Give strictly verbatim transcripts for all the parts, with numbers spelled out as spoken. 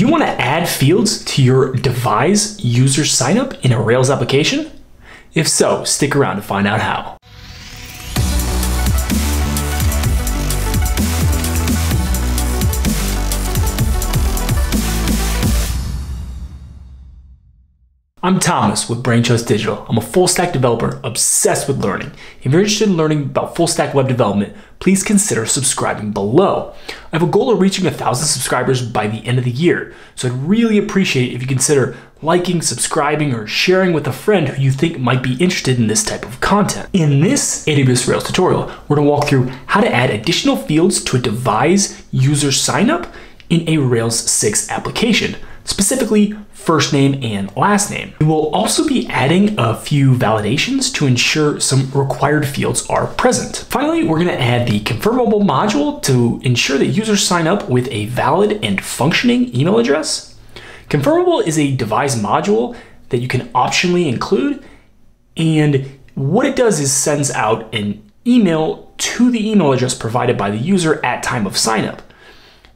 you want to add fields to your devise user signup in a Rails application? If so, stick around to find out how. I'm Thomas with BrainTrust Digital. I'm a full stack developer obsessed with learning. If you're interested in learning about full stack web development, please consider subscribing below. I have a goal of reaching a thousand subscribers by the end of the year, so I'd really appreciate if you consider liking, subscribing, or sharing with a friend who you think might be interested in this type of content. In this A W S Rails tutorial, we're going to walk through how to add additional fields to a devise user signup in a Rails six application, specifically first name and last name. We will also be adding a few validations to ensure some required fields are present. Finally, we're gonna add the Confirmable module to ensure that users sign up with a valid and functioning email address. Confirmable is a devise module that you can optionally include, and what it does is sends out an email to the email address provided by the user at time of signup.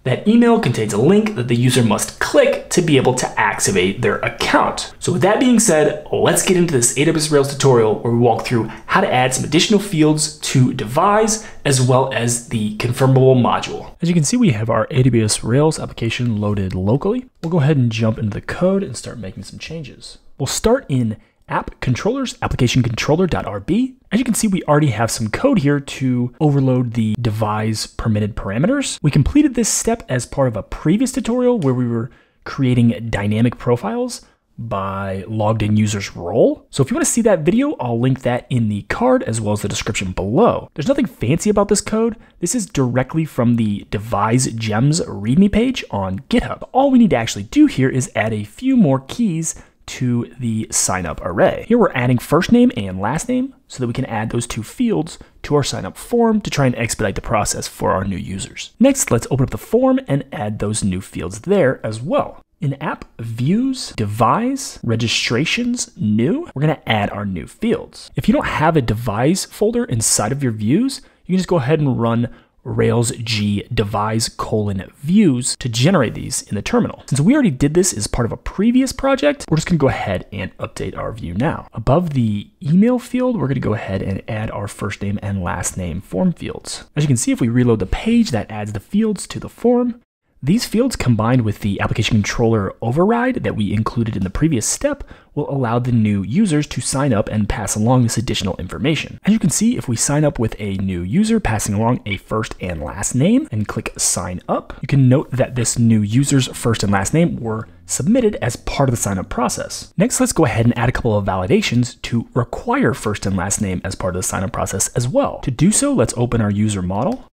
That email contains a link that the user must click to be able to activate their account. So with that being said, let's get into this A W S Rails tutorial where we walk through how to add some additional fields to devise as well as the confirmable module. As you can see, we have our A W S Rails application loaded locally. We'll go ahead and jump into the code and start making some changes. We'll start in app controllers, application controller.rb. As you can see, we already have some code here to overload the devise permitted parameters. We completed this step as part of a previous tutorial where we were creating dynamic profiles by logged in user's role. So if you want to see that video, I'll link that in the card as well as the description below. There's nothing fancy about this code. This is directly from the devise gems readme page on GitHub. All we need to actually do here is add a few more keys to the signup array. Here we're adding first name and last name so that we can add those two fields to our signup form to try and expedite the process for our new users. Next, let's open up the form and add those new fields there as well. In app views, devise, registrations, new, we're gonna add our new fields. If you don't have a devise folder inside of your views, you can just go ahead and run Rails G devise colon views to generate these in the terminal. Since we already did this as part of a previous project, we're just gonna go ahead and update our view now. Above the email field, we're gonna go ahead and add our first name and last name form fields. As you can see, if we reload the page, that adds the fields to the form. These fields combined with the application controller override that we included in the previous step will allow the new users to sign up and pass along this additional information. As you can see, if we sign up with a new user passing along a first and last name and click sign up, you can note that this new user's first and last name were submitted as part of the signup process. Next, let's go ahead and add a couple of validations to require first and last name as part of the signup process as well. To do so, let's open our user model.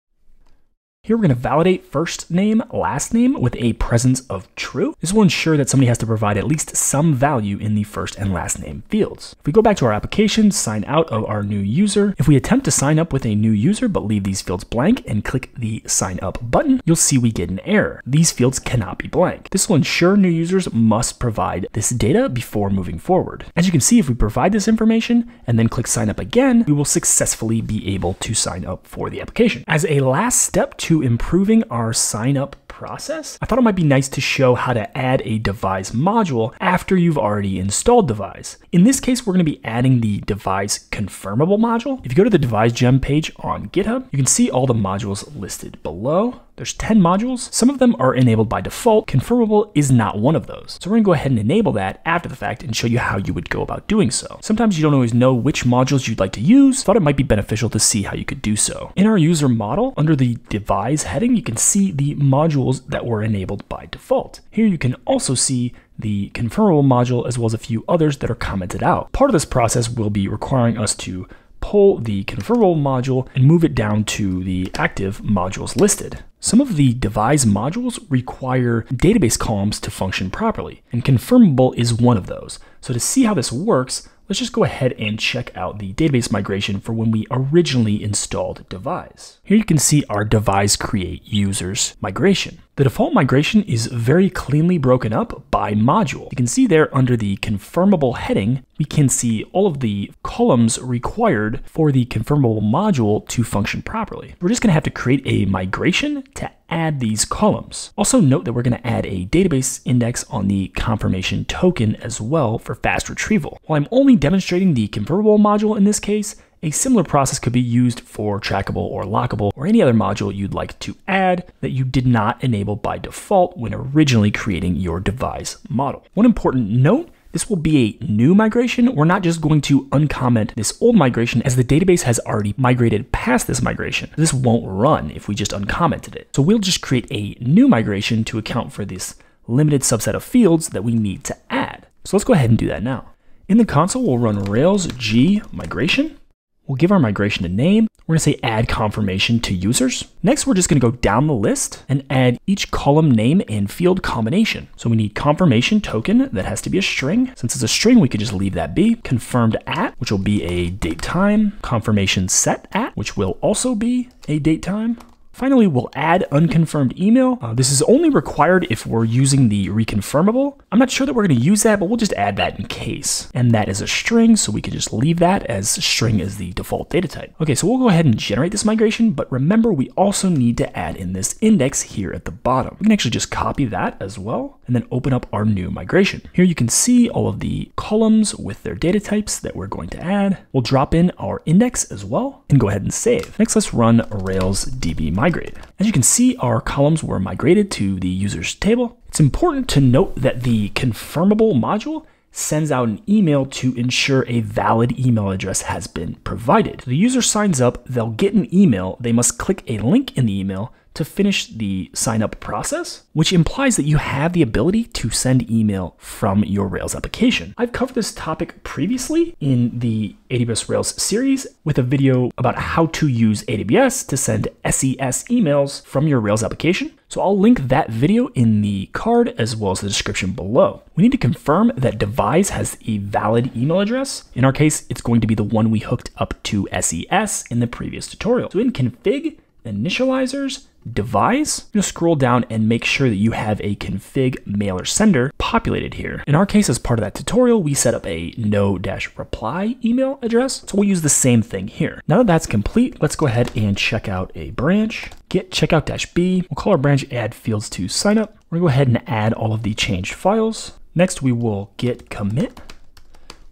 Here we're going to validate first name, last name with a presence of true. This will ensure that somebody has to provide at least some value in the first and last name fields. If we go back to our application, sign out of our new user, if we attempt to sign up with a new user but leave these fields blank and click the sign up button, you'll see we get an error. These fields cannot be blank. This will ensure new users must provide this data before moving forward. As you can see, if we provide this information and then click sign up again, we will successfully be able to sign up for the application. As a last step to To improving our signup process, I thought it might be nice to show how to add a devise module after you've already installed devise. In this case, we're going to be adding the devise confirmable module. If you go to the devise gem page on GitHub, you can see all the modules listed below. There's ten modules. Some of them are enabled by default. Confirmable is not one of those. So we're gonna go ahead and enable that after the fact and show you how you would go about doing so. Sometimes you don't always know which modules you'd like to use. Thought it might be beneficial to see how you could do so. In our user model, under the devise heading, you can see the modules that were enabled by default. Here you can also see the confirmable module as well as a few others that are commented out. Part of this process will be requiring us to pull the confirmable module and move it down to the active modules listed. Some of the devise modules require database columns to function properly, and confirmable is one of those. So to see how this works, let's just go ahead and check out the database migration for when we originally installed devise. Here you can see our devise create users migration. The default migration is very cleanly broken up by module. You can see there under the confirmable heading, we can see all of the columns required for the confirmable module to function properly. We're just gonna have to create a migration to add these columns. Also note that we're gonna add a database index on the confirmation token as well for fast retrieval. While I'm only demonstrating the confirmable module in this case, a similar process could be used for trackable or lockable or any other module you'd like to add that you did not enable by default when originally creating your devise model. One important note, this will be a new migration. We're not just going to uncomment this old migration as the database has already migrated past this migration. This won't run if we just uncommented it. So we'll just create a new migration to account for this limited subset of fields that we need to add. So let's go ahead and do that now. In the console, we'll run Rails G migration. We'll give our migration a name. We're gonna say add confirmation to users. Next, we're just gonna go down the list and add each column name and field combination. So we need confirmation token, that has to be a string. Since it's a string, we could just leave that be. Confirmed at, which will be a date time. Confirmation set at, which will also be a date time. Finally, we'll add unconfirmed email. Uh, this is only required if we're using the reconfirmable. I'm not sure that we're gonna use that, but we'll just add that in case. And that is a string, so we can just leave that as string as the default data type. Okay, so we'll go ahead and generate this migration, but remember we also need to add in this index here at the bottom. We can actually just copy that as well, and then open up our new migration. Here you can see all of the columns with their data types that we're going to add. We'll drop in our index as well, and go ahead and save. Next, let's run Rails D B migrate. As you can see, our columns were migrated to the users table. It's important to note that the confirmable module sends out an email to ensure a valid email address has been provided. The user signs up, they'll get an email, they must click a link in the email to finish the sign up process, which implies that you have the ability to send email from your Rails application. I've covered this topic previously in the A W S Rails series with a video about how to use A W S to send S E S emails from your Rails application. So I'll link that video in the card as well as the description below. We need to confirm that devise has a valid email address. In our case, it's going to be the one we hooked up to S E S in the previous tutorial. So in config, initializers, devise, you're gonna scroll down and make sure that you have a config mailer sender populated here. In our case, as part of that tutorial, we set up a no-reply email address. So we'll use the same thing here. Now that that's complete, let's go ahead and check out a branch, git checkout-b. We'll call our branch add fields to sign up. We're gonna go ahead and add all of the changed files. Next, we will git commit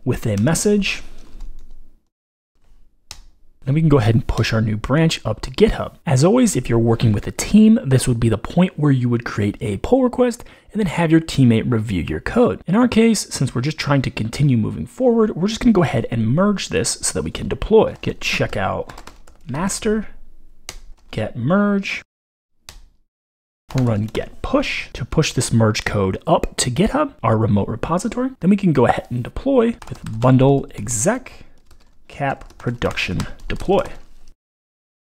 with a message. Then we can go ahead and push our new branch up to GitHub. As always, if you're working with a team, this would be the point where you would create a pull request and then have your teammate review your code. In our case, since we're just trying to continue moving forward, we're just gonna go ahead and merge this so that we can deploy. Git checkout master, get merge. We'll run get push to push this merge code up to GitHub, our remote repository. Then we can go ahead and deploy with bundle exec cap production deploy.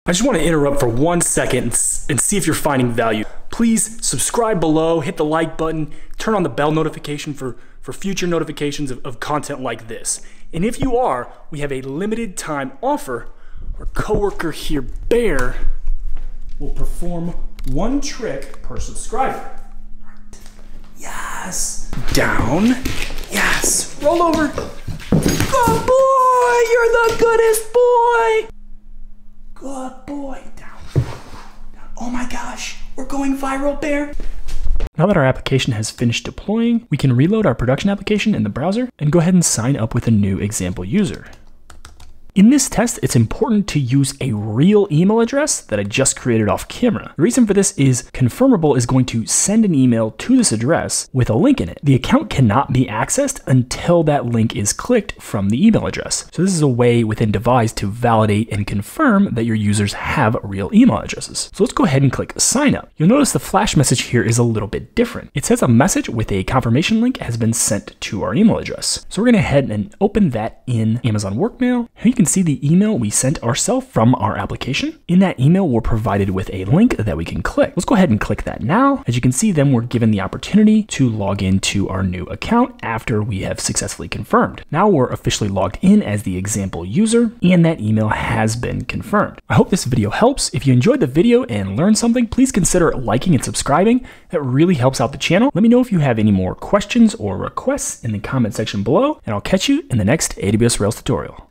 I just want to interrupt for one second and see if you're finding value. Please subscribe below, hit the like button, turn on the bell notification for, for future notifications of, of content like this. And if you are, we have a limited time offer. Our coworker here, Bear, will perform one trick per subscriber. Yes, down, yes, roll over. Good boy, you're the goodest boy. Good boy, down, down. Oh my gosh, we're going viral, Bear. Now that our application has finished deploying, we can reload our production application in the browser and go ahead and sign up with a new example user. In this test, it's important to use a real email address that I just created off camera. The reason for this is Confirmable is going to send an email to this address with a link in it. The account cannot be accessed until that link is clicked from the email address. So this is a way within devise to validate and confirm that your users have real email addresses. So let's go ahead and click sign up. You'll notice the flash message here is a little bit different. It says a message with a confirmation link has been sent to our email address. So we're gonna head and open that in Amazon Workmail. Here you can see the email we sent ourselves from our application. In that email, we're provided with a link that we can click. Let's go ahead and click that now. As you can see, then we're given the opportunity to log into our new account after we have successfully confirmed. Now we're officially logged in as the example user, and that email has been confirmed. I hope this video helps. If you enjoyed the video and learned something, please consider liking and subscribing. That really helps out the channel. Let me know if you have any more questions or requests in the comment section below, and I'll catch you in the next A W S Rails tutorial.